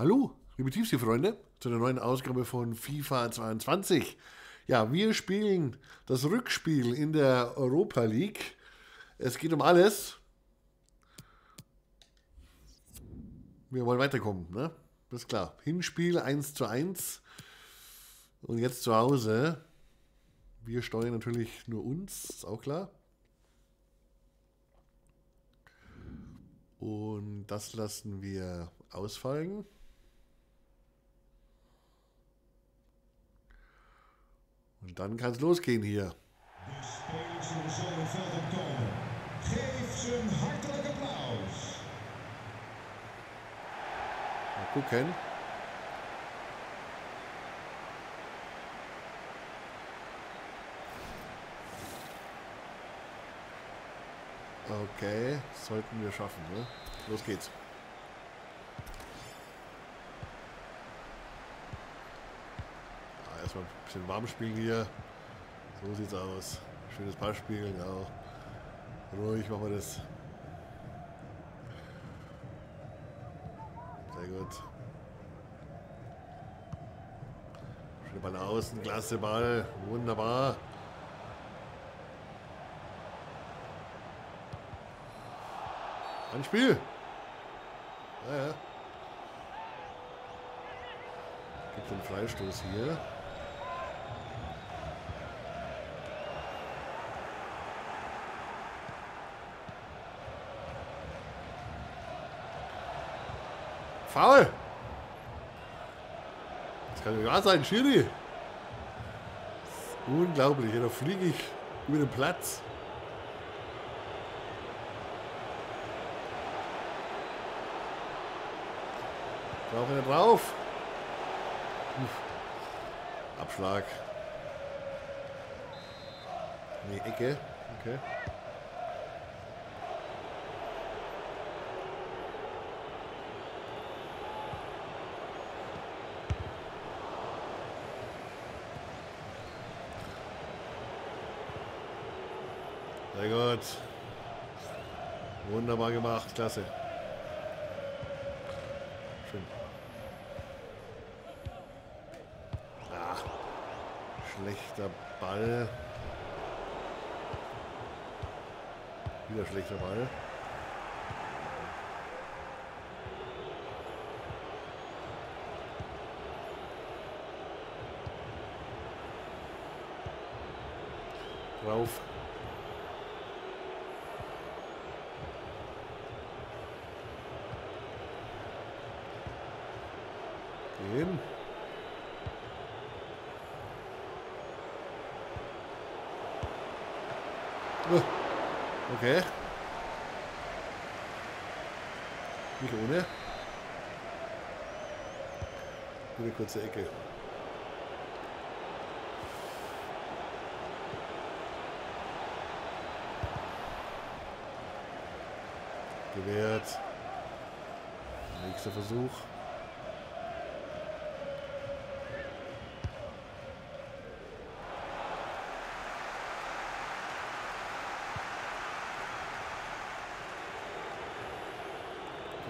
Hallo, liebe Tiefsee-Freunde, zu einer neuen Ausgabe von FIFA 22. Ja, wir spielen das Rückspiel in der Europa League. Es geht um alles. Wir wollen weiterkommen, ne? Das ist klar. Hinspiel 1:1. Und jetzt zu Hause. Wir steuern natürlich nur uns, ist auch klar. Und das lassen wir ausfallen. Und dann kann es losgehen hier. Mal gucken. Okay, das sollten wir schaffen, ne? Los geht's. Erstmal ein bisschen warm spielen hier. So sieht's aus. Schönes Passspiel, genau. Ruhig machen wir das. Sehr gut. Schöne Ball nach außen, klasse Ball. Wunderbar. Ein Spiel. Ja. Gibt den Freistoß hier. Foul. Das kann ja sein, Schiri. Unglaublich, ja, da fliege ich über den Platz. Brauchen wir drauf. Uff. Abschlag. Nee, Ecke. Okay. Sehr gut. Wunderbar gemacht. Klasse. Schön. Ach, schlechter Ball. Wieder schlechter Ball. Rauf. Gehen. Okay. Nicht ohne. Eine kurze Ecke. Gewährt. Nächster Versuch.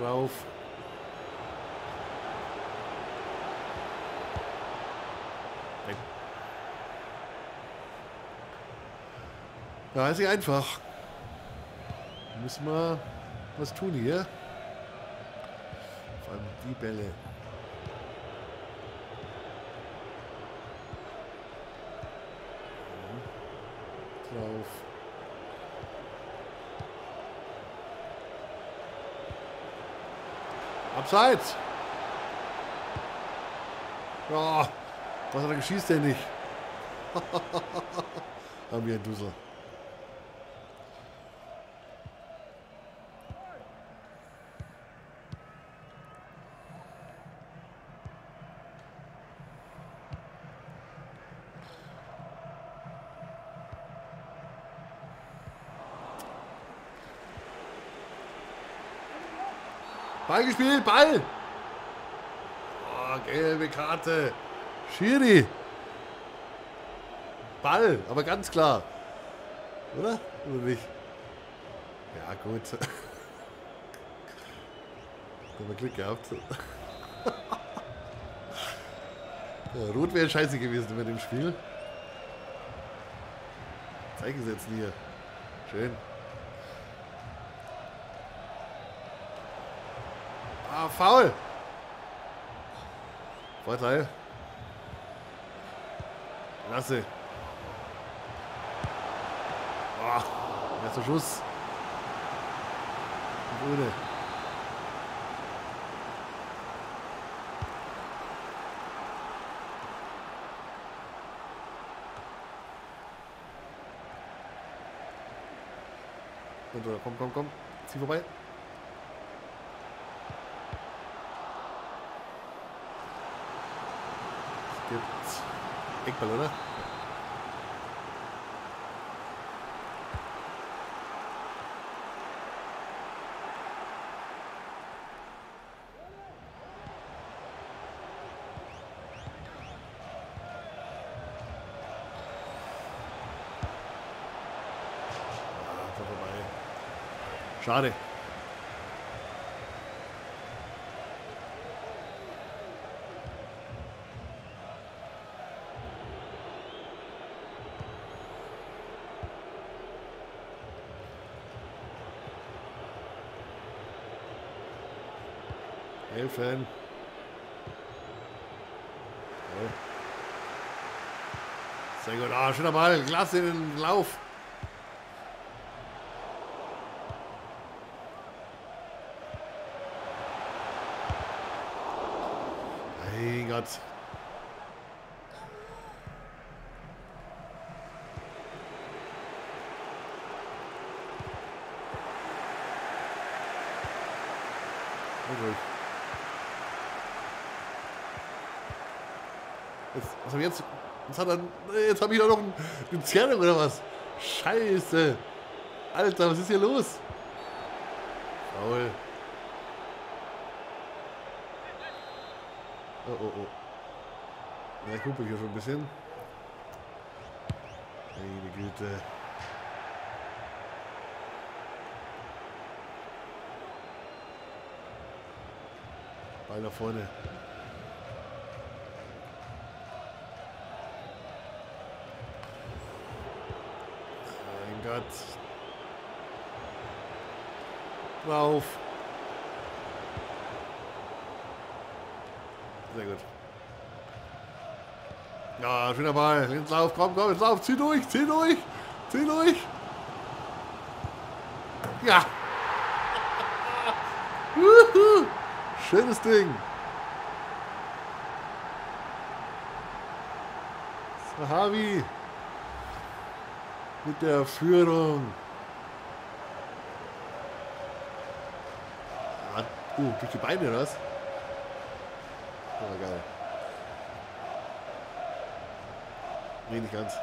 Rauf. Nein. Da ist sie einfach. Müssen wir was tun hier. Vor allem die Bälle. Rauf. Abseits! Ja, was hat er geschießt denn nicht? Haben wir einen Dussel. Ball gespielt, Ball! Oh, gelbe Karte. Schiri. Ball, aber ganz klar. Oder? Oder nicht? Ja, gut. Haben wir Glück gehabt. Rot wäre scheiße gewesen bei dem Spiel. Zeig es jetzt hier. Schön. Ah, faul. Vorteil. Klasse. Oh, erster Schuss. Ohne. Und, komm, komm, komm. Zieh vorbei. Es gibt Eckball, oder? Schade. Helfen. Sehr gut. Ah, schöner Ball. Klasse in den Lauf. Mein Gott. Okay. Jetzt, was hab ich jetzt? Jetzt habe ich doch noch eine Zerrung oder was? Scheiße. Alter, was ist hier los? Faul. Oh, oh, oh. Ja, ich gucke hier schon ein bisschen. Meine Güte. Ball nach vorne. Mein Gott. Drauf. Sehr gut. Ja, schöner Ball. Ins Lauf, komm, komm, ins Lauf. Zieh durch, zieh durch, zieh durch. Ja. Juhu. Schönes Ding. Sahavi. Mit der Führung. Durch die Beine, oder was? Oh, geil. Nee, nicht ganz.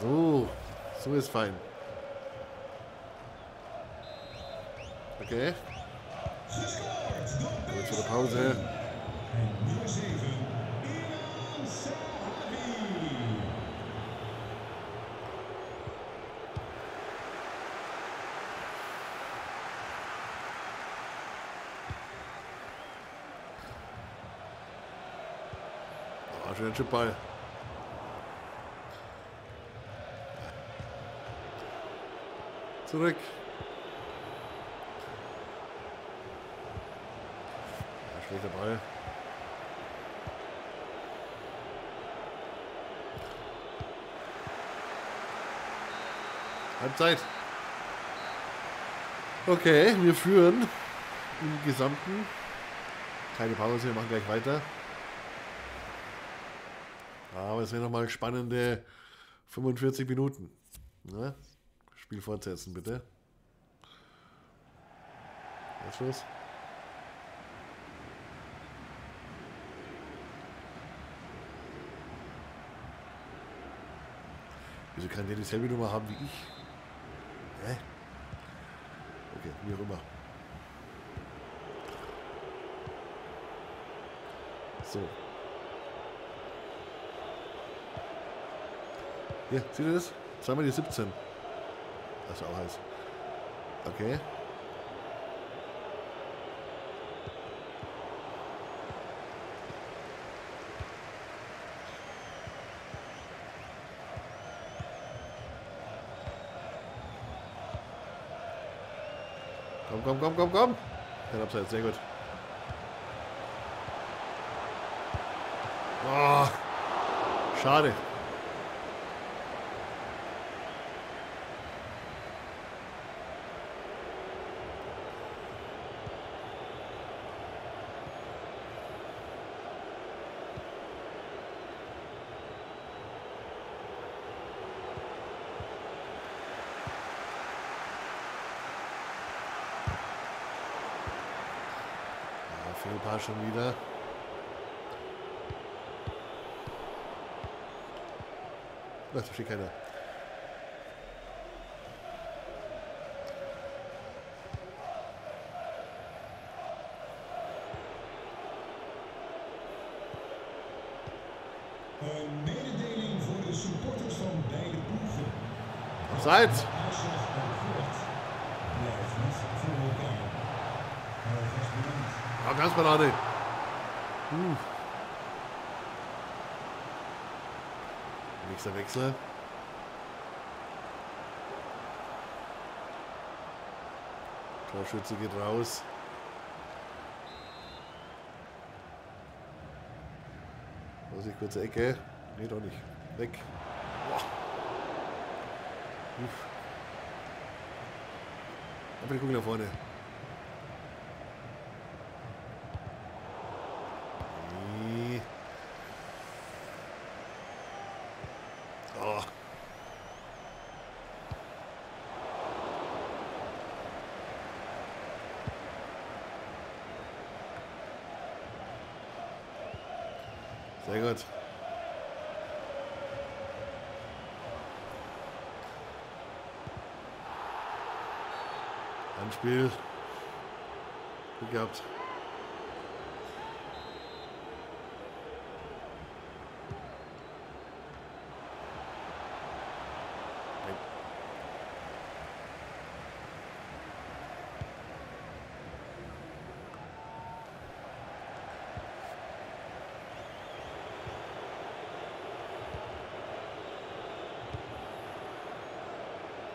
So. So ist fein. Okay. Jetzt wieder Pause. Schöner Chipball. Zurück. Ja, schlechter Ball. Halbzeit. Okay, wir führen im Gesamten. Keine Pause, wir machen gleich weiter. Aber es sind nochmal spannende 45 Minuten. Ne? Spiel fortsetzen, bitte. Jetzt los. Wieso kann der dieselbe Nummer haben wie ich? Hä? Okay, wie auch immer. So. Hier, seht ihr das? Zweimal die 17. Das ist auch heiß. Okay. komm, komm, komm, komm. Kein Abseits, sehr gut. Oh, schade. Fehlpaar schon wieder. Ach, da steht keiner. Mededeling voor de supporters van beide ploegen. Abseits. Oh, ganz Parade. Nächster Wechsel. Torschütze geht raus. Muss ich kurze Ecke? Nee, doch nicht. Weg. Aber wir gucken nach vorne. Sehr gut. Ein Spiel. Gut gehabt.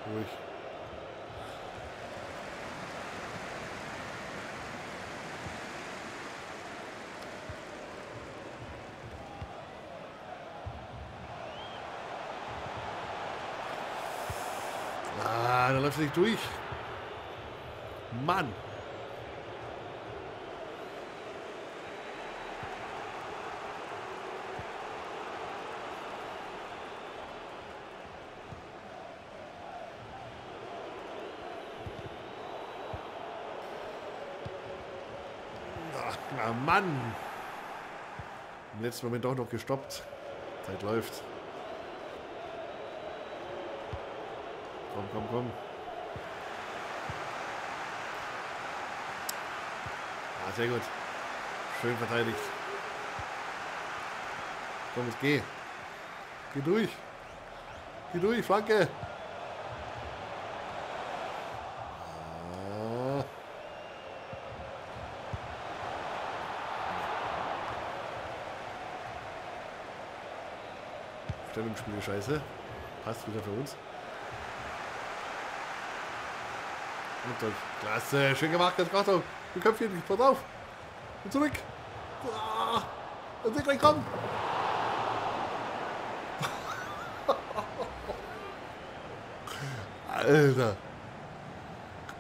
Durch. Ah, da läuft er nicht durch. Mann. Ah, Mann! Im letzten Moment doch noch gestoppt. Zeit läuft. Komm, komm, komm. Ah, sehr gut. Schön verteidigt. Komm, jetzt geh. Geh durch. Geh durch, Flanke. Stellungsspiel, scheiße. Passt wieder für uns. Und dann, klasse, schön gemacht, ganz Achtung. Du Köpfchen hier nicht, pass auf. Und zurück. Und sie gleich kommen. Alter.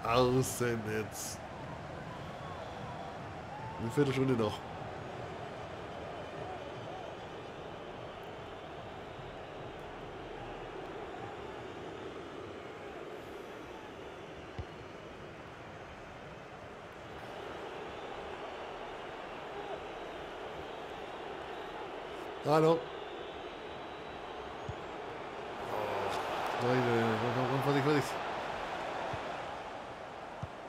Außennetz. Eine Viertelstunde noch. Hallo. Leute, komm, komm, Vorsicht.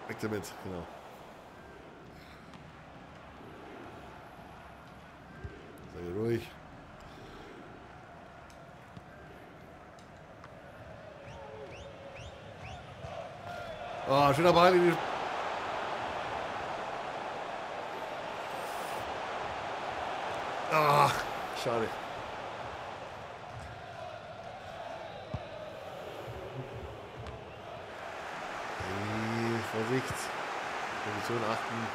Weg damit, genau. Sei ruhig. Oh, schöner Ball in die... Ach. Schade. Vorsicht. Position achten.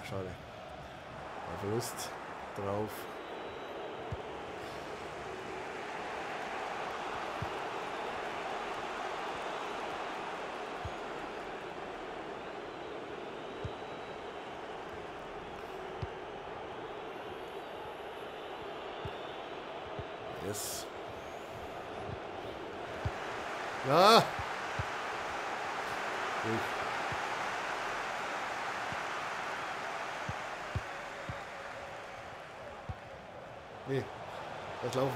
Ja, schade. Ein Verlust drauf. Yes. Ja. Nee, lass laufen.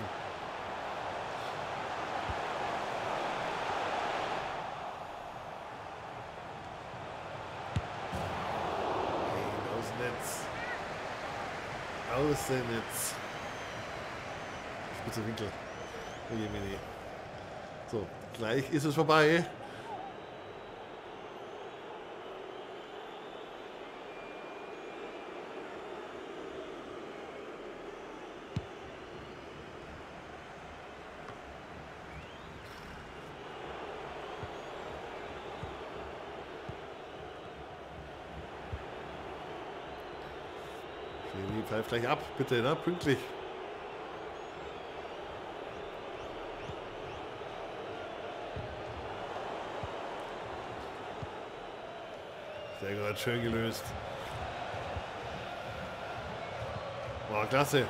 Okay, aus dem Netz. Aus dem Netz. Spitzer Winkel. So, gleich ist es vorbei. Schiri, pfeift gleich ab, bitte, ne? Pünktlich. Sehr gut, schön gelöst. Boah, klasse.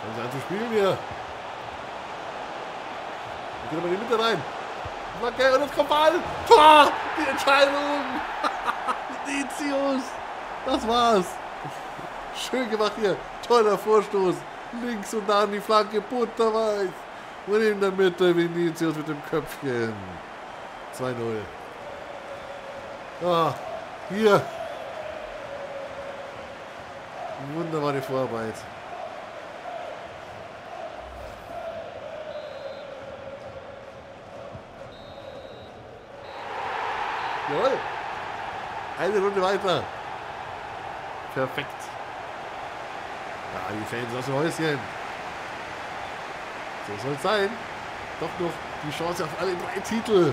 Schauen Sie an zu spielen hier. Dann geht aber in die Mitte rein. Okay, und jetzt kommt Ball. Tor! Die Entscheidung. Vinicius. Das war's. Schön gemacht hier. Toller Vorstoß. Links und dann die Flanke. Butterweich. Und in der Mitte Vinicius mit dem Köpfchen. 2-0. Ah, hier. Wunderbare Vorarbeit. Jawohl. Eine Runde weiter. Perfekt. Ja, die Fans aus dem Häuschen. So soll es sein. Doch noch die Chance auf alle drei Titel.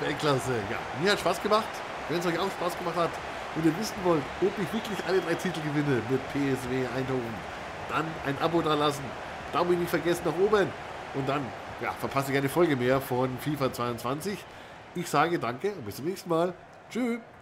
Weltklasse. Ja, mir hat Spaß gemacht. Wenn es euch auch Spaß gemacht hat und ihr wissen wollt, ob ich wirklich alle drei Titel gewinne mit PSV Eindhoven, dann ein Abo da lassen, Daumen nicht vergessen nach oben und dann ja, verpasse ich eine Folge mehr von FIFA 22. Ich sage danke und bis zum nächsten Mal. Tschüss.